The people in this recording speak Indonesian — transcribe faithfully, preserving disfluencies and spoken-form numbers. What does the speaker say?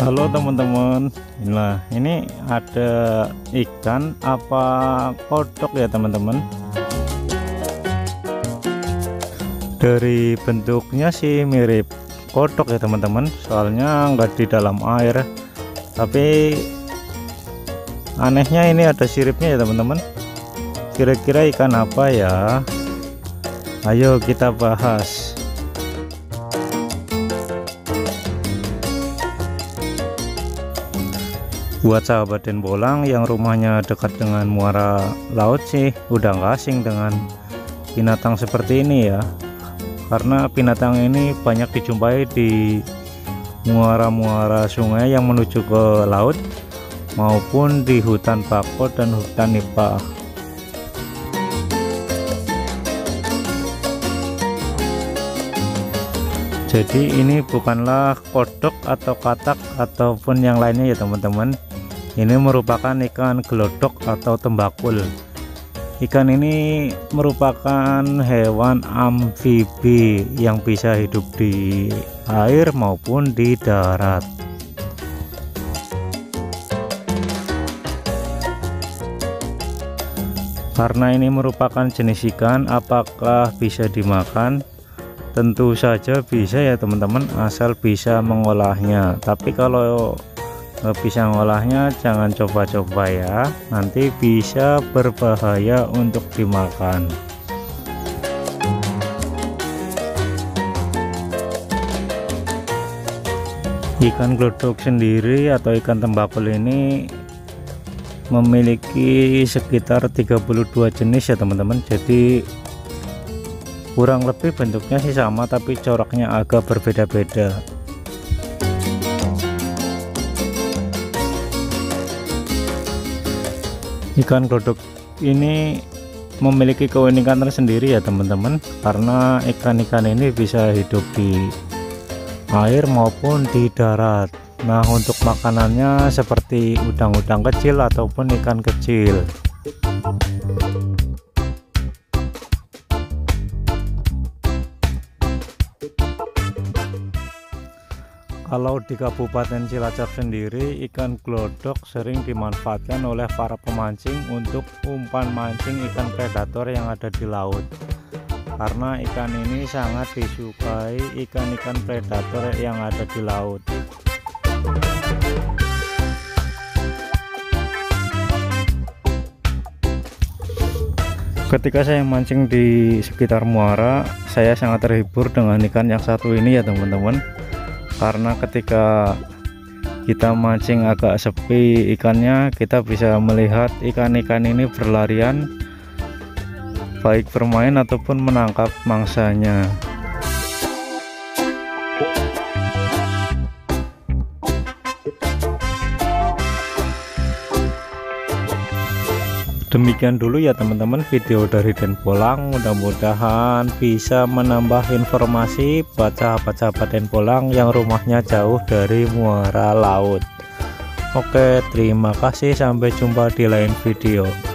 Halo teman-teman, inilah ini ada ikan apa kodok ya teman-teman. Dari bentuknya sih mirip kodok ya teman-teman, soalnya nggak di dalam air. Tapi anehnya ini ada siripnya ya teman-teman. Kira-kira ikan apa ya? Ayo kita bahas. Buat sahabat Den Bolang yang rumahnya dekat dengan muara laut sih udah nggak asing dengan binatang seperti ini ya, karena binatang ini banyak dijumpai di muara-muara sungai yang menuju ke laut maupun di hutan bakau dan hutan nipah. Jadi ini bukanlah kodok atau katak ataupun yang lainnya ya teman-teman. Ini merupakan ikan gelodok atau tembakul. Ikan ini merupakan hewan amfibi yang bisa hidup di air maupun di darat. Karena ini merupakan jenis ikan, apakah bisa dimakan? Tentu saja bisa ya teman-teman, asal bisa mengolahnya. Tapi kalau nggak bisa mengolahnya jangan coba-coba ya, nanti bisa berbahaya untuk dimakan. Ikan glodok sendiri atau ikan tembakul ini memiliki sekitar tiga puluh dua jenis ya teman-teman. Jadi kurang lebih bentuknya sih sama, tapi coraknya agak berbeda-beda. Ikan glodok ini memiliki keunikan tersendiri ya teman-teman, karena ikan-ikan ini bisa hidup di air maupun di darat. Nah, untuk makanannya seperti udang-udang kecil ataupun ikan kecil. Kalau di Kabupaten Cilacap sendiri, ikan glodok sering dimanfaatkan oleh para pemancing untuk umpan mancing ikan predator yang ada di laut. Karena ikan ini sangat disukai ikan-ikan predator yang ada di laut. Ketika saya mancing di sekitar muara, saya sangat terhibur dengan ikan yang satu ini ya teman-teman. Karena ketika kita mancing agak sepi ikannya, kita bisa melihat ikan-ikan ini berlarian, baik bermain ataupun menangkap mangsanya. Demikian dulu ya teman-teman video dari Den Bolang, mudah-mudahan bisa menambah informasi buat sahabat-sahabat Den Bolang yang rumahnya jauh dari muara laut. Oke, terima kasih, sampai jumpa di lain video.